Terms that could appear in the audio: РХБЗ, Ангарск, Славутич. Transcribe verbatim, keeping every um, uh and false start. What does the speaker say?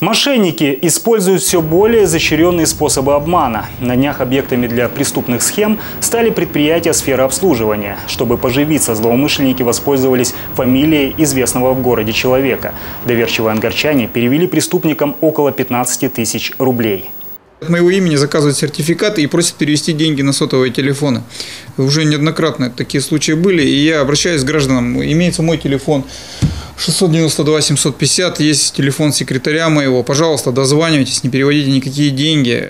Мошенники используют все более изощренные способы обмана. На днях объектами для преступных схем стали предприятия сферы обслуживания. Чтобы поживиться, злоумышленники воспользовались фамилией известного в городе человека. Доверчивые ангарчане перевели преступникам около пятнадцати тысяч рублей. От моего имени заказывают сертификаты и просят перевести деньги на сотовые телефоны. Уже неоднократно такие случаи были, и я обращаюсь к гражданам. Имеется мой телефон шестьсот девяносто два семьсот пятьдесят, есть телефон секретаря моего. Пожалуйста, дозванивайтесь, не переводите никакие деньги.